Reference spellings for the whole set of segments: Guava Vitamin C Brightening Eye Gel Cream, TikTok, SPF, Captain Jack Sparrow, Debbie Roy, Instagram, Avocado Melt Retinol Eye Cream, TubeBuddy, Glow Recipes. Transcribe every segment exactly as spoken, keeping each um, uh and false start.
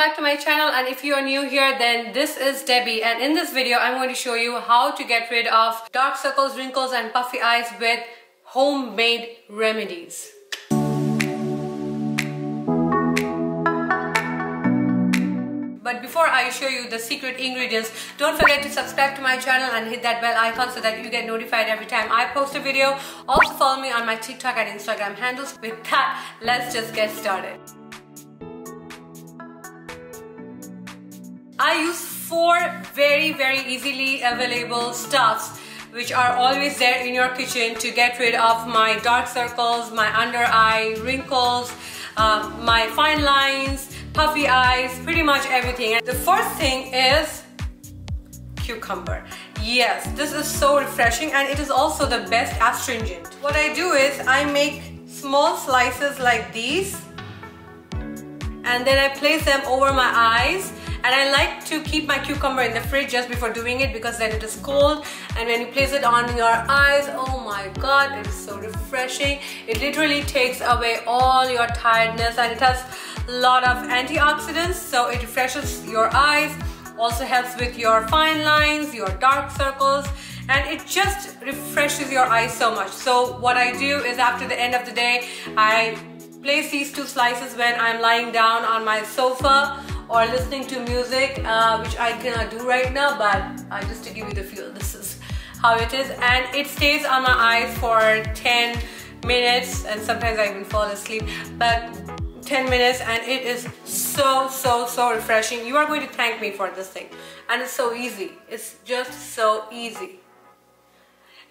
back to my channel, and if you are new here, then this is Debbie, and in this video I'm going to show you how to get rid of dark circles, wrinkles and puffy eyes with homemade remedies. But before I show you the secret ingredients, don't forget to subscribe to my channel and hit that bell icon so that you get notified every time I post a video. Also follow me on my TikTok and Instagram handles. With that, let's just get started. I use four very very easily available stuffs which are always there in your kitchen to get rid of my dark circles, my under eye wrinkles, uh, my fine lines, puffy eyes, pretty much everything. And the first thing is cucumber. Yes, this is so refreshing and it is also the best astringent. What I do is I make small slices like these and then I place them over my eyes, and I like to keep my cucumber in the fridge just before doing it because then it is cold, and when you place it on your eyes, oh my god, it is so refreshing. It literally takes away all your tiredness and it has a lot of antioxidants, so it refreshes your eyes, also helps with your fine lines, your dark circles, and it just refreshes your eyes so much. So what I do is after the end of the day, I place these two slices when I'm lying down on my sofa or listening to music, uh, which I cannot do right now, but uh, just to give you the feel, this is how it is, and it stays on my eyes for ten minutes, and sometimes I even fall asleep, but ten minutes, and it is so so so refreshing. You are going to thank me for this thing, and it's so easy, it's just so easy.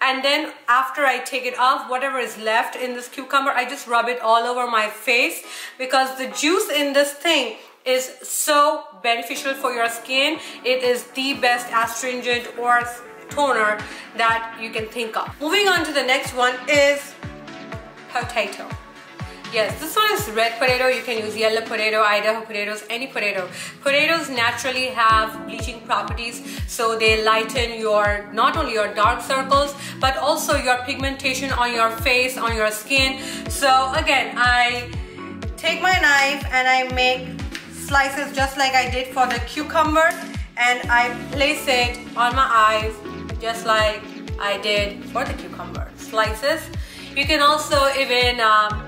And then after I take it off, whatever is left in this cucumber, I just rub it all over my face because the juice in this thing is so beneficial for your skin. It is the best astringent or toner that you can think of. Moving on to the next one is potato. Yes, this one is red potato. You can use yellow potato, Idaho potatoes, any potato. Potatoes naturally have bleaching properties, so they lighten your, not only your dark circles, but also your pigmentation on your face, on your skin. So again, I take my knife and I make slices just like I did for the cucumber, and I place it on my eyes just like I did for the cucumber slices. You can also even um,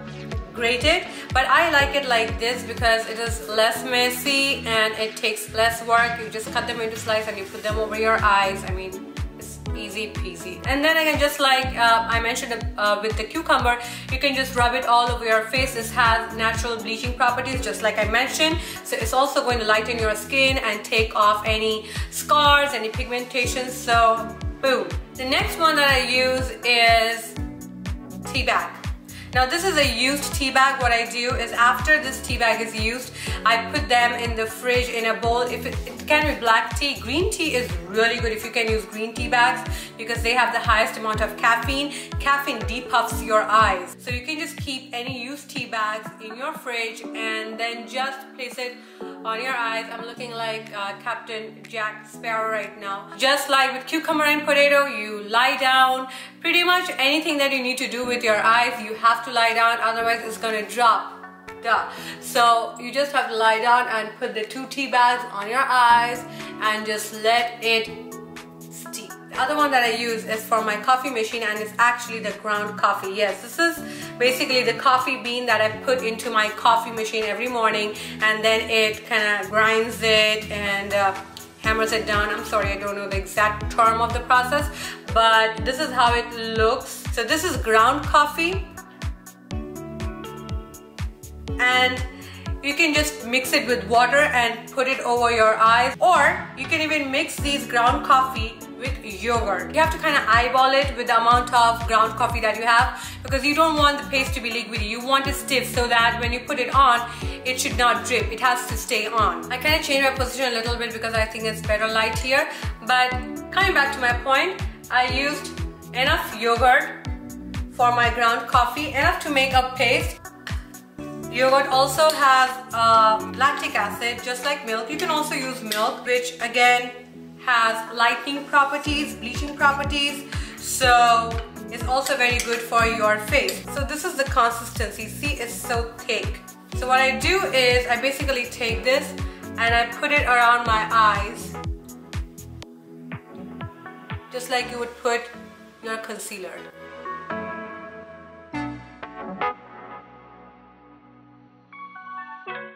grate it, but I like it like this because it is less messy and it takes less work. You just cut them into slices and you put them over your eyes. I mean, it's easy peasy. And then again, just like uh, I mentioned uh, with the cucumber, you can just rub it all over your face. This has natural bleaching properties just like I mentioned, so it's also going to lighten your skin and take off any scars, any pigmentation. So boom. The next one that I use is tea bag. Now this is a used tea bag. What I do is after this tea bag is used, I put them in the fridge in a bowl. If it, it can be black tea, green tea is really good if you can use green tea bags because they have the highest amount of caffeine. Caffeine depuffs your eyes. So you can just keep any used tea bags in your fridge and then just place it on your eyes. I'm looking like uh, Captain Jack Sparrow right now. Just like with cucumber and potato, you lie down. Pretty much anything that you need to do with your eyes, you have to lie down, otherwise it's gonna drop. Duh. So you just have to lie down and put the two tea bags on your eyes and just let it steep. The other one that I use is for my coffee machine, and it's actually the ground coffee. Yes, this is basically the coffee bean that I put into my coffee machine every morning, and then it kind of grinds it and uh, hammers it down. I'm sorry, I don't know the exact term of the process, but this is how it looks. So this is ground coffee, and you can just mix it with water and put it over your eyes, or you can even mix these ground coffee with yogurt. You have to kind of eyeball it with the amount of ground coffee that you have because you don't want the paste to be liquidy. You want it stiff so that when you put it on, it should not drip. It has to stay on. I kind of changed my position a little bit because I think it's better light here, but coming back to my point, I used enough yogurt for my ground coffee, enough to make a paste. Yogurt also has uh, lactic acid, just like milk. You can also use milk, which again has lightening properties, bleaching properties, so it's also very good for your face. So this is the consistency. See, it's so thick. So what I do is I basically take this and I put it around my eyes, just like you would put your concealer.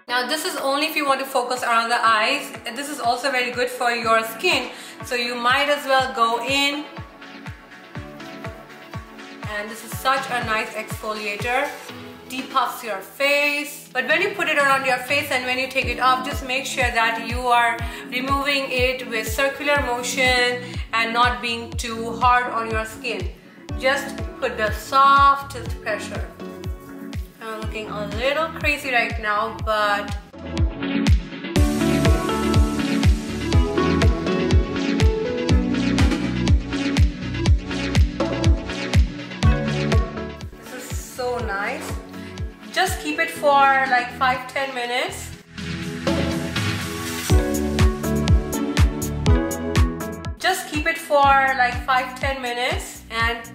Now this is only if you want to focus around the eyes, and this is also very good for your skin, so you might as well go in. And this is such a nice exfoliator, depuffs your face. But when you put it around your face and when you take it off, just make sure that you are removing it with circular motion and not being too hard on your skin. Just put the softest pressure. I'm looking a little crazy right now, but this is so nice. Just keep it for like five to ten minutes. Just keep it for like five to ten minutes and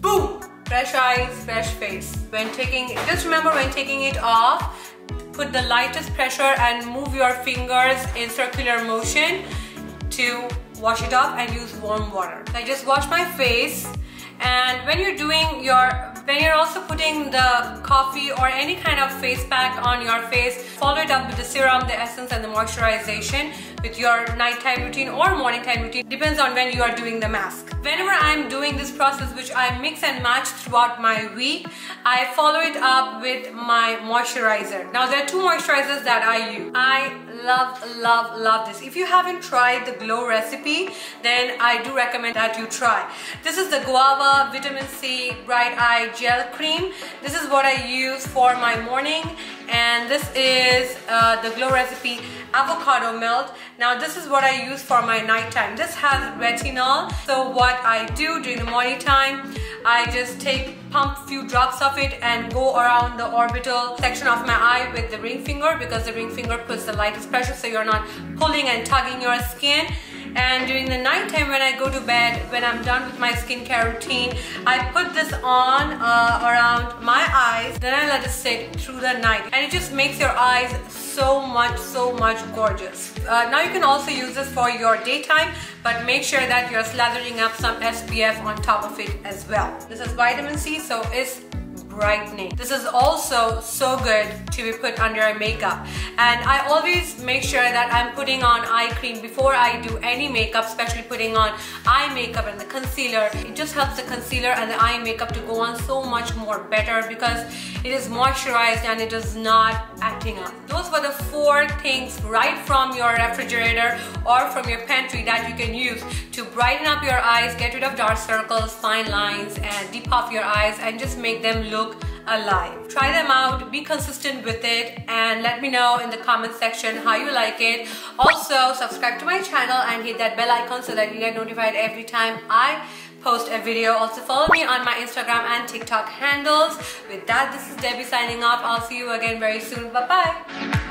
boom! Fresh eyes, fresh face. When taking, just remember when taking it off, put the lightest pressure and move your fingers in circular motion to wash it off and use warm water. I just wash my face, and when you're doing your, when you're also putting the coffee or any kind of face pack on your face, follow it up with the serum, the essence and the moisturization with your nighttime routine or morning time routine, depends on when you are doing the mask. Whenever I'm doing this process, which I mix and match throughout my week, I follow it up with my moisturizer. Now there are two moisturizers that I use. I love, love, love this. If you haven't tried the Glow recipe, then I do recommend that you try. This is the Guava Vitamin C Brightening Eye Gel Cream. This is what I use for my morning, and this is uh, the Glow recipe Avocado Melt. Now this is what I use for my nighttime. This has retinol, so what I do during the morning time, I just take pump few drops of it and go around the orbital section of my eye with the ring finger, because the ring finger puts the lightest pressure so you're not pulling and tugging your skin. And during the night time when I go to bed, when I'm done with my skincare routine, I put this on uh, around my eyes, then I let it sit through the night, and it just makes your eyes so much, so much gorgeous. Uh, now you can also use this for your daytime, but make sure that you're slathering up some S P F on top of it as well. This is vitamin C, so it's brightening. This is also so good to be put under makeup, and I always make sure that I'm putting on eye cream before I do any makeup, especially putting on eye makeup and the concealer. It just helps the concealer and the eye makeup to go on so much more better because it is moisturized and it is not acting up. Those were the four things right from your refrigerator or from your pantry that you can use to brighten up your eyes, get rid of dark circles, fine lines, and depuff your eyes and just make them look alive. Try them out, be consistent with it, and let me know in the comment section how you like it. Also, subscribe to my channel and hit that bell icon so that you get notified every time I post a video. Also follow me on my Instagram and TikTok handles. With that, this is Debbie signing off. I'll see you again very soon. Bye bye.